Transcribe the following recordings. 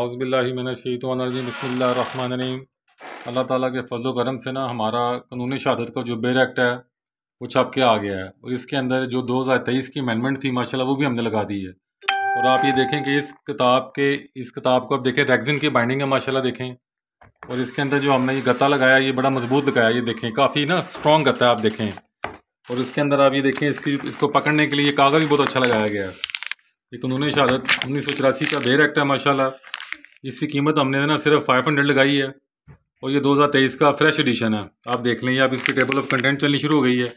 औज़बिल्लाहिमिनश्शैतानिर्रजीम बिस्मिल्लाहिर्रहमानिर्रहीम। अल्लाह ताला के फजल करम से ना हमारा क़ानून शहादत का जो बेर एक्ट है वो छप के आ गया है, और इसके अंदर जो 2023 की अमेंडमेंट थी माशाल्लाह वो भी हमने लगा दी है। और आप ये देखें कि इस किताब को आप देखें, रेगजिन की बाइंडिंग है माशाल्लाह देखें, और इसके अंदर जो हमने ये गत्ता लगाया ये बड़ा मजबूत लगाया, ये देखें काफ़ी ना स्ट्रॉन्ग गत्ता है आप देखें। और इसके अंदर आप ये देखें इसको पकड़ने के लिए कागज़ भी बहुत अच्छा लगाया गया है। ये क़ानून शहादत 1984 का बेर एक्ट है माशाल्लाह, इसकी कीमत हमने ना सिर्फ 500 लगाई है, और ये 2023 का फ्रेश एडिशन है आप देख लेंगे। अब इसकी टेबल ऑफ कंटेंट चलनी शुरू हो गई है,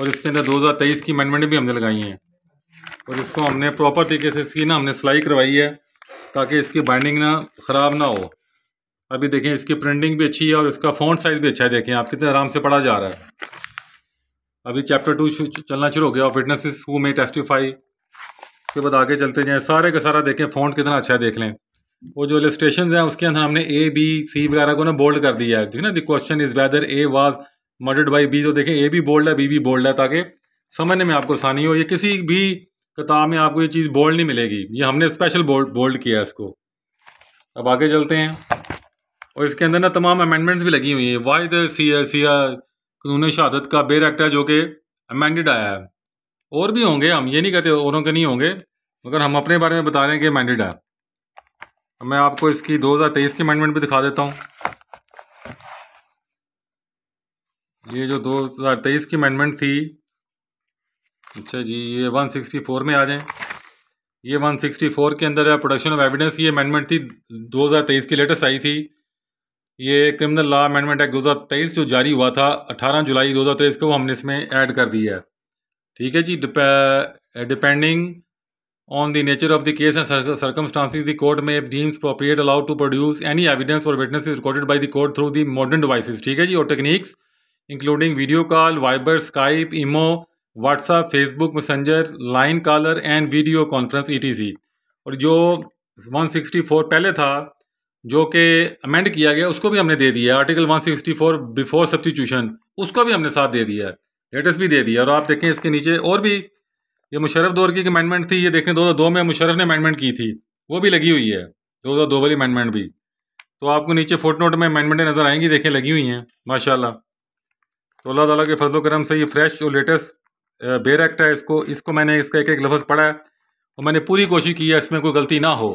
और इसके अंदर 2023 की अमेंडमेंट भी हमने लगाई हैं, और इसको हमने प्रॉपर तरीके से इसकी ना हमने सिलाई करवाई है ताकि इसकी बाइंडिंग ना ख़राब ना हो। अभी देखें इसकी प्रिंटिंग भी अच्छी है, और इसका फ़ॉन्ट साइज़ भी अच्छा है, देखें आप कितने आराम से पढ़ा जा रहा है। अभी चैप्टर 2 चलना शुरू हो गया, विटनेसेस हू मे टेस्टिफाई, उसके बाद आगे चलते जाएँ। सारे का सारा देखें फ़ॉन्ट कितना अच्छा है देख लें, और जो इलस्ट्रेशन हैं उसके अंदर हमने A, B, C वगैरह को ना बोल्ड कर दिया है, ठीक है ना। The question is whether A was murdered by B, तो देखें A भी बोल्ड है, B भी बोल्ड है, ताकि समझने में आपको आसानी हो। ये किसी भी किताब में आपको ये चीज़ बोल्ड नहीं मिलेगी, ये हमने स्पेशल बोल्ड किया है इसको। अब आगे चलते हैं, और इसके अंदर ना तमाम अमेंडमेंट्स भी लगी हुई हैं। वाई द क़ानून शहादत का बेर एक्ट है जो कि अमेंडेड आया है, और भी होंगे, हम ये नहीं कहते औरों के नहीं होंगे, मगर हम अपने बारे में बता रहे हैं कि अमेंडेड है। मैं आपको इसकी 2023 की अमेंडमेंट भी दिखा देता हूँ। ये जो 2023 की अमेंडमेंट थी, अच्छा जी ये 164 में आ जाएं, ये 164 के अंदर है प्रोडक्शन ऑफ एविडेंस। ये अमेंडमेंट थी 2023 की, लेटेस्ट आई थी। ये क्रिमिनल लॉ अमेंडमेंट एक्ट 2023 जो जारी हुआ था 18 जुलाई 2023 को, हमने इसमें ऐड कर दिया है, ठीक है जी। Depending on the nature of the case and circumstances, the court may deems appropriate allowed to produce any evidence or witnesses recorded by the court through the modern devices, ठीक है जी, और techniques including video call, Viber, Skype, iMo, WhatsApp, Facebook Messenger, Line caller and video conference etc. और जो 164 पहले था जो कि amend किया गया उसको भी हमने दे दिया, आर्टिकल 164 बिफोर सब्सटीट्यूशन उसको भी हमने साथ दे दिया है, लेटेस्ट भी दे दिया। और आप देखें इसके नीचे और भी, ये मुशर्रफ दौर की अमेंडमेंट थी, ये देखें 2002 में मुशर्रफ ने अमेंडमेंट की थी, वो भी लगी हुई है 2002 वाली अमेंडमेंट भी। तो आपको नीचे फुटनोट में अमेंडमेंटें नज़र आएंगी, देखें लगी हुई हैं माशाल्लाह। तो अल्लाह ताला के फजल करम से ये फ्रेश और लेटेस्ट बेर एक्ट है, इसको मैंने इसका एक लफ्ज़ पढ़ा है, और मैंने पूरी कोशिश की है इसमें कोई गलती ना हो।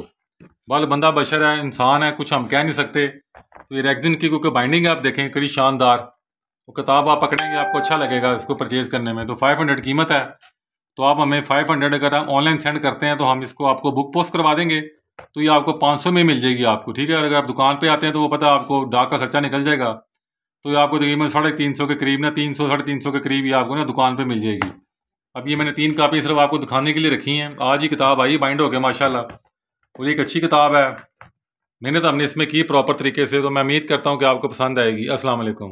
बाल बंदा बशर है, इंसान है, कुछ हम कह नहीं सकते। तो ये रेगजिन की कोई बाइंडिंग आप देखें कड़ी शानदार, वो किताब आप पकड़ेंगे आपको अच्छा लगेगा इसको परचेज़ करने में। तो 500 कीमत है, तो आप हमें 500 अगर हम ऑनलाइन सेंड करते हैं तो हम इसको आपको बुक पोस्ट करवा देंगे, तो ये आपको 500 में मिल जाएगी आपको, ठीक है। और अगर आप दुकान पे आते हैं तो वो पता आपको डाक का खर्चा निकल जाएगा, तो ये आपको तकरीबन 350 के करीब ना 300 350 के करीब ये आपको ना दुकान पे मिल जाएगी। अब ये मैंने 3 कापी सिर्फ आपको दिखाने के लिए रखी हैं, आज ही किताब आई बाइंड हो गया माशाल्लाह, और एक अच्छी किताब है, मेहनत हमने इसमें की प्रॉपर तरीके से। तो मैं उम्मीद करता हूँ कि आपको पसंद आएगी। अस्सलाम वालेकुम।